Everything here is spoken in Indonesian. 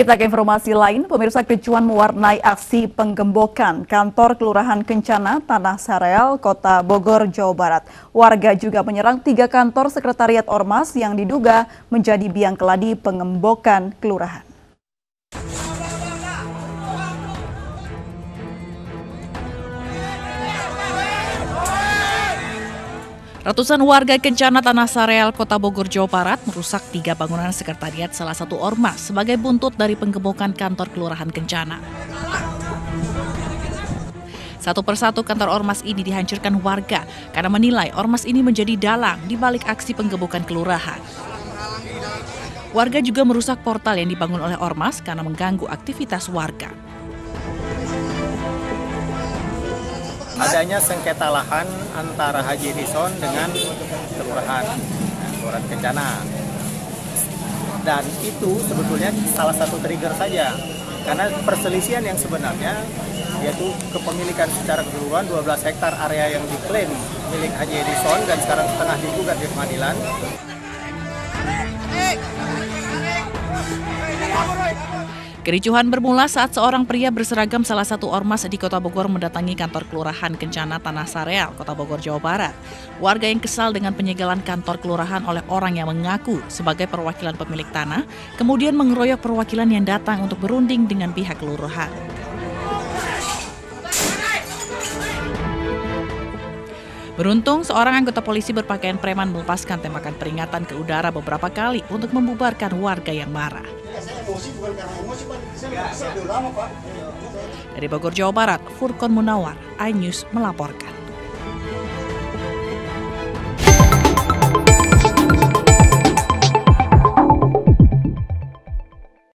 Kita ke informasi lain, pemirsa, kericuan mewarnai aksi penggembokan kantor Kelurahan Kencana, Tanah Sareal, Kota Bogor, Jawa Barat. Warga juga menyerang 3 kantor sekretariat ormas yang diduga menjadi biang keladi penggembokan kelurahan. Ratusan warga Kencana, Tanah Sareal, Kota Bogor, Jawa Barat merusak 3 bangunan sekretariat salah satu ormas sebagai buntut dari penggembokan kantor Kelurahan Kencana. Satu persatu kantor ormas ini dihancurkan warga karena menilai ormas ini menjadi dalang di balik aksi penggembokan kelurahan. Warga juga merusak portal yang dibangun oleh ormas karena mengganggu aktivitas warga. Adanya sengketa lahan antara Haji Edison dengan Kelurahan Kencana. Dan itu sebetulnya salah satu trigger saja. Karena perselisihan yang sebenarnya yaitu kepemilikan secara keseluruhan 12 hektar area yang diklaim milik Haji Edison dan sekarang tengah digugat di pengadilan. Kericuhan bermula saat seorang pria berseragam salah satu ormas di Kota Bogor mendatangi kantor Kelurahan Kencana, Tanah Sareal, Kota Bogor, Jawa Barat. Warga yang kesal dengan penyegelan kantor kelurahan oleh orang yang mengaku sebagai perwakilan pemilik tanah, kemudian mengeroyok perwakilan yang datang untuk berunding dengan pihak kelurahan. Beruntung, seorang anggota polisi berpakaian preman melepaskan tembakan peringatan ke udara beberapa kali untuk membubarkan warga yang marah. Dari Bogor, Jawa Barat, Furkon Munawar, iNews melaporkan.